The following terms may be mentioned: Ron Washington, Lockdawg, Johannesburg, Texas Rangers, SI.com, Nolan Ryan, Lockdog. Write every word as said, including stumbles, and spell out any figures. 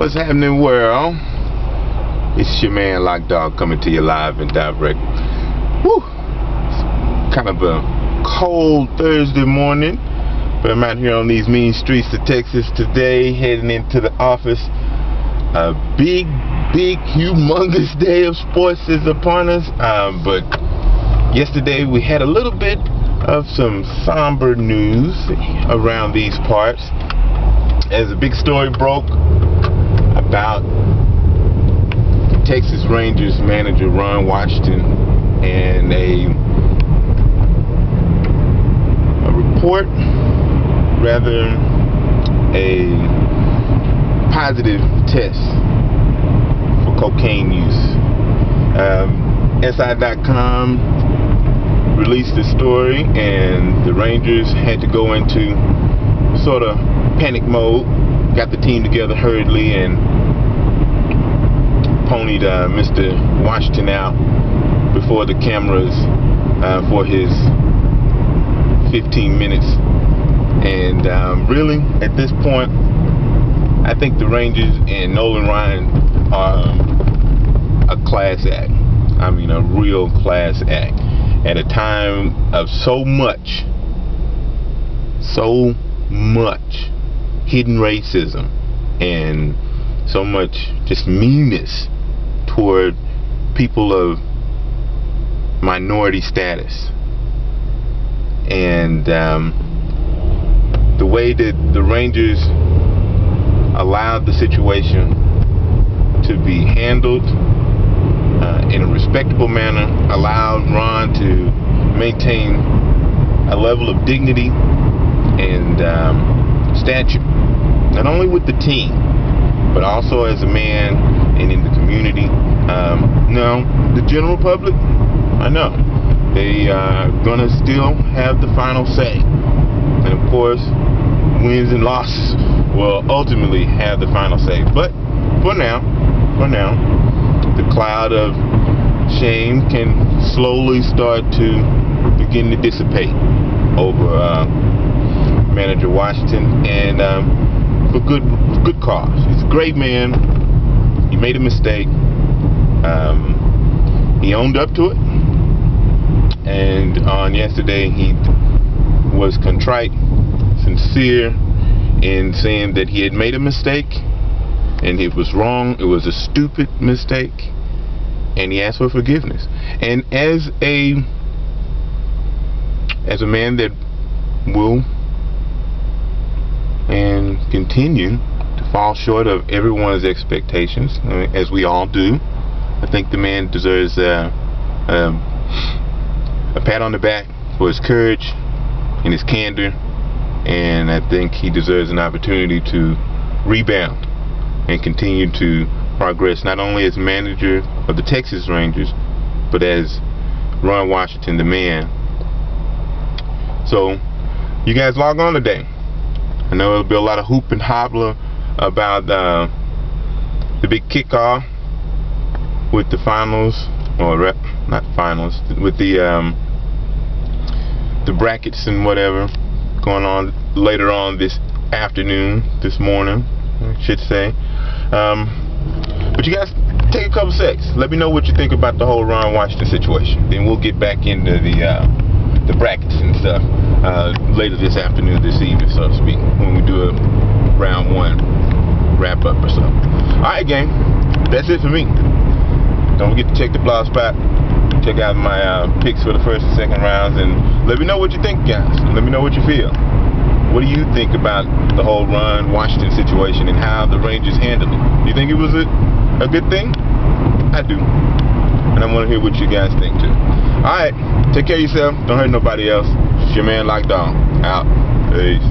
What's happening, world? It's your man Lockdog coming to you live and direct. Woo! It's kind of a cold Thursday morning, but I'm out here on these mean streets of Texas today, heading into the office. A big, big, humongous day of sports is upon us. Um, but yesterday we had a little bit of some somber news around these parts, as a big story broke about Texas Rangers manager Ron Washington and a, a report, rather a positive test for cocaine use. Um, S I dot com released the story, and the Rangers had to go into sort of panic mode, got the team together hurriedly, and ponied uh, Mister Washington out before the cameras uh, for his fifteen minutes. And um, really, at this point, I think the Rangers and Nolan Ryan are a class act. I mean, a real class act. At a time of so much, so much hidden racism and so much just meanness toward people of minority status, and um, the way that the Rangers allowed the situation to be handled uh, in a respectable manner, allowed Ron to maintain a level of dignity and um, stature, not only with the team but also as a man and in the community. Um, now, the general public, I know, they are gonna still have the final say. And of course, wins and losses will ultimately have the final say. But for now, for now, the cloud of shame can slowly start to begin to dissipate over uh, manager Washington, and um, for good, good cause. He's a great man. He made a mistake. Um, he owned up to it, and on yesterday he was contrite, sincere in saying that he had made a mistake, and it was wrong. It was a stupid mistake, and he asked for forgiveness. And as a as a man that will and continue to fall short of everyone's expectations, as we all do, I think the man deserves uh, um, a pat on the back for his courage and his candor, and I think he deserves an opportunity to rebound and continue to progress, not only as manager of the Texas Rangers, but as Ron Washington, the man. So you guys log on today. I know it'll be a lot of hoop and hobbler about uh, the big kickoff with the finals, or rep, not finals, with the um, the brackets and whatever going on later on this afternoon, this morning, I should say. Um, but you guys take a couple seconds. Let me know what you think about the whole Ron Washington situation. Then we'll get back into the uh, the brackets and stuff. Uh, later this afternoon, this evening, so to speak, when we do a round one wrap up or something. Alright, gang, that's it for me. Don't forget to check the blog spot, check out my uh, picks for the first and second rounds, and let me know what you think, guys. Let me know what you feel. What do you think about the whole Ron Washington situation and how the Rangers handled it? You think it was a, a good thing? I do. And I want to hear what you guys think too. Alright, take care of yourself. Don't hurt nobody else. It's your man Lockdown. Out. Peace.